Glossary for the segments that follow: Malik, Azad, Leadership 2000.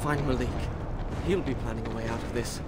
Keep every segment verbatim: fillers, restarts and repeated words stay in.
find Malik. He'll be planning a way out of this.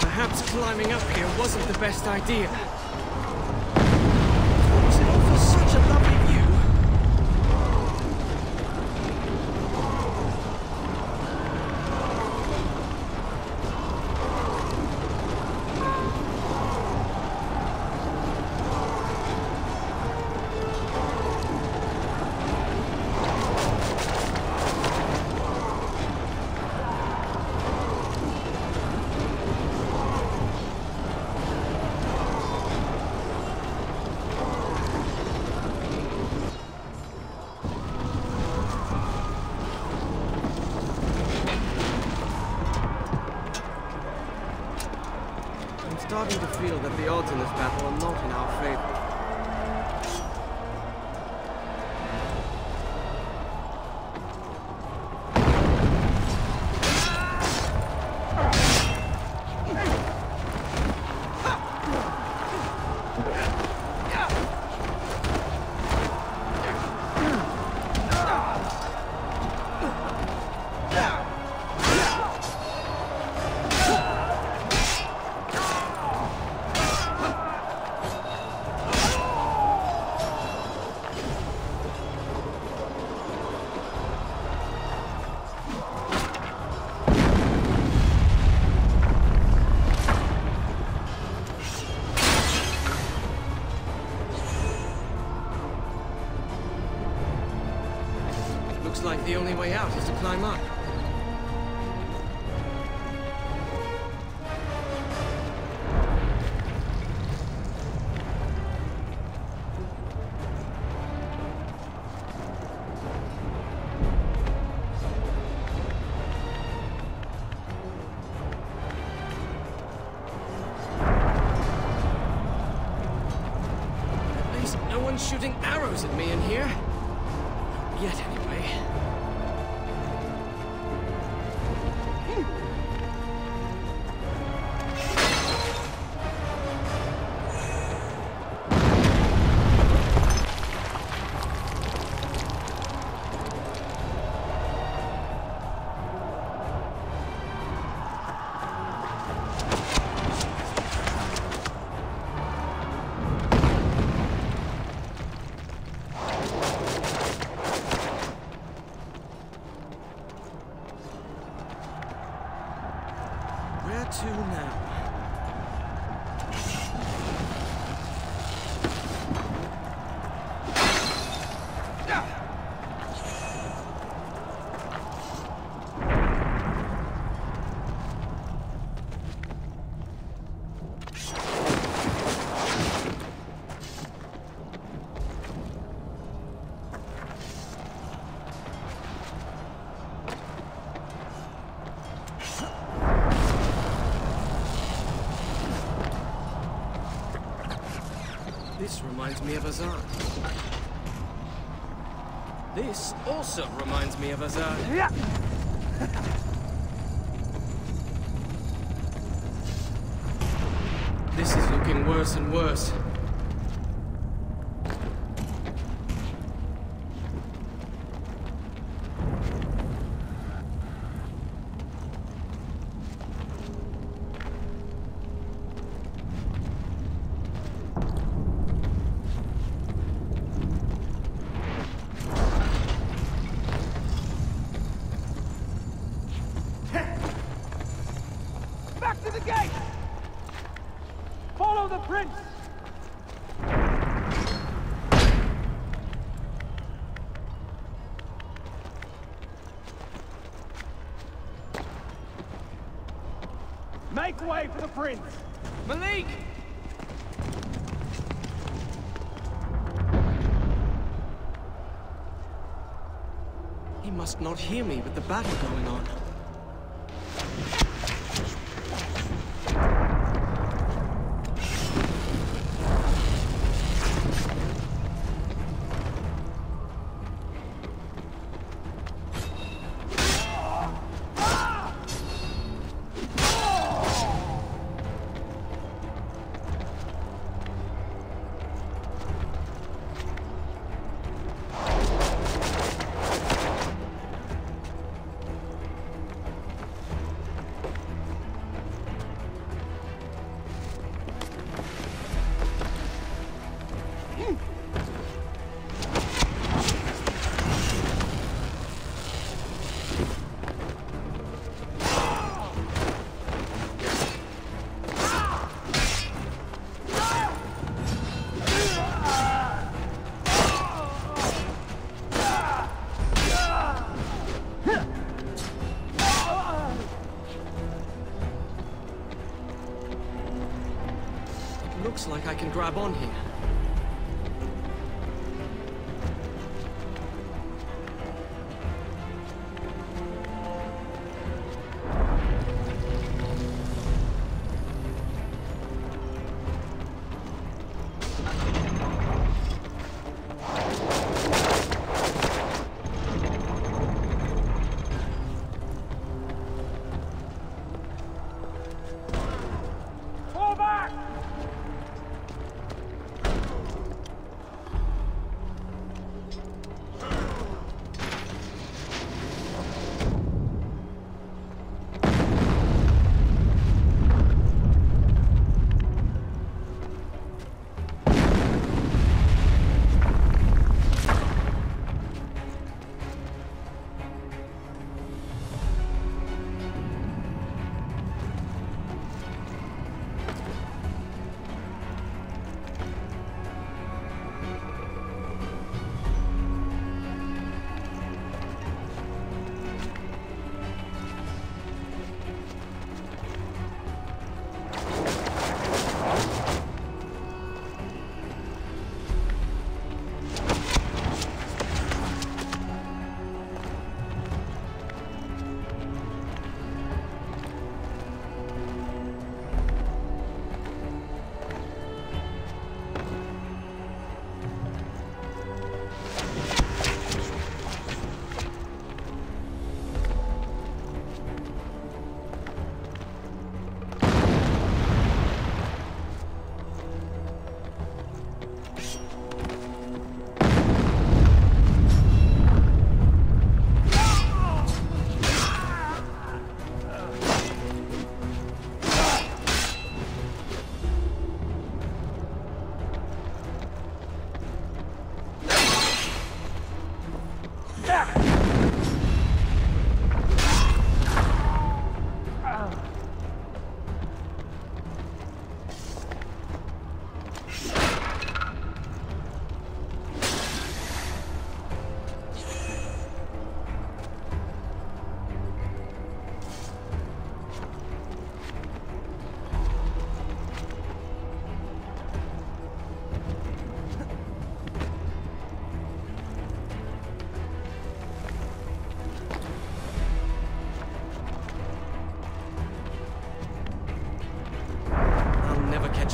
Perhaps climbing up here wasn't the best idea. Was it all for such a lovely view? I'm starting to feel that the odds in this battle are not in our favor. Looks like the only way out is to climb up. At least no one's shooting arrows at me in here. Not yet, anyway. To now. This reminds me of Azad. This also reminds me of Azad. Yeah. This is looking worse and worse. the prince! Make way for the prince! Malik! He must not hear me with the battle going on. Looks like I can grab on here.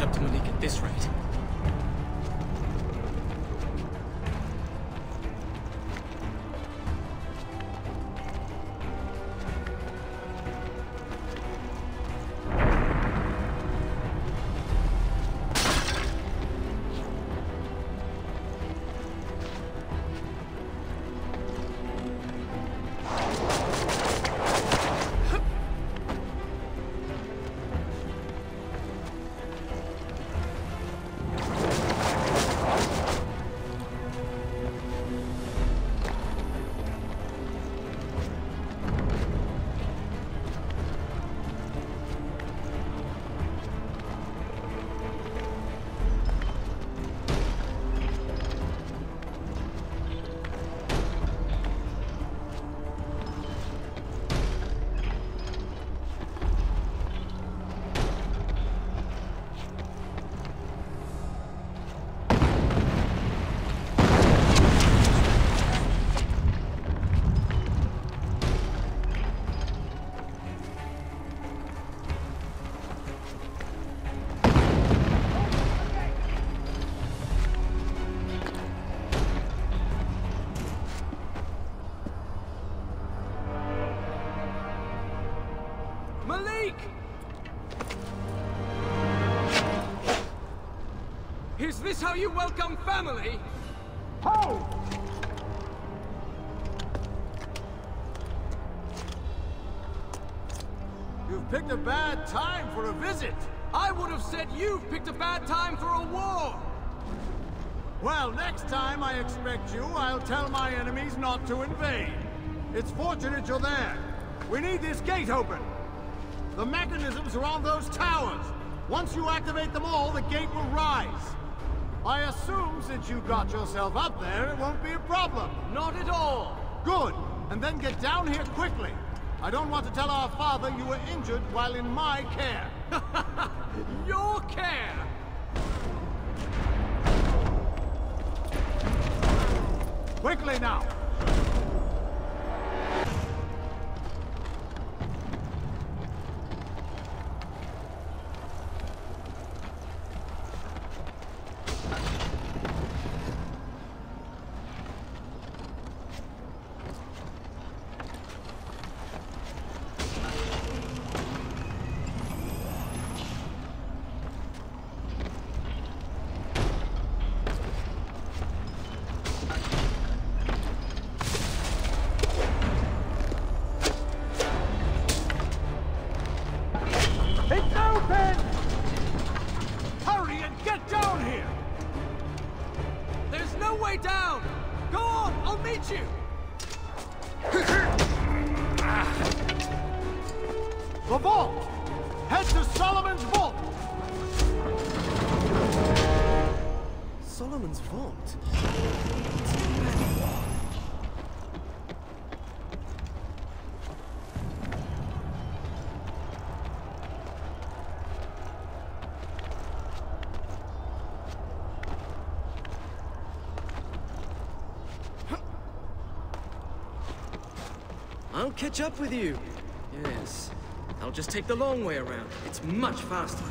Up to Malik at this rate. Is this how you welcome family? Ho! You've picked a bad time for a visit. I would have said you've picked a bad time for a war. Well, next time I expect you, I'll tell my enemies not to invade. It's fortunate you're there. We need this gate open. The mechanisms are on those towers. Once you activate them all, the gate will rise. I assume since you got yourself up there, it won't be a problem. Not at all. Good. And then get down here quickly. I don't want to tell our father you were injured while in my care. Your care! Quickly now! I'll catch up with you. Yes. I'll just take the long way around. It's much faster.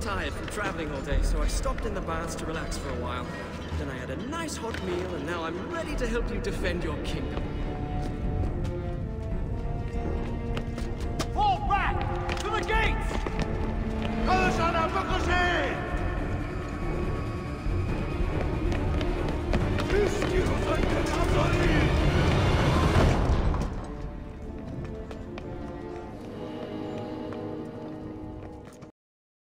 Tired from traveling all day, so I stopped in the baths to relax for a while. Then I had a nice hot meal, and now I'm ready to help you defend your kingdom.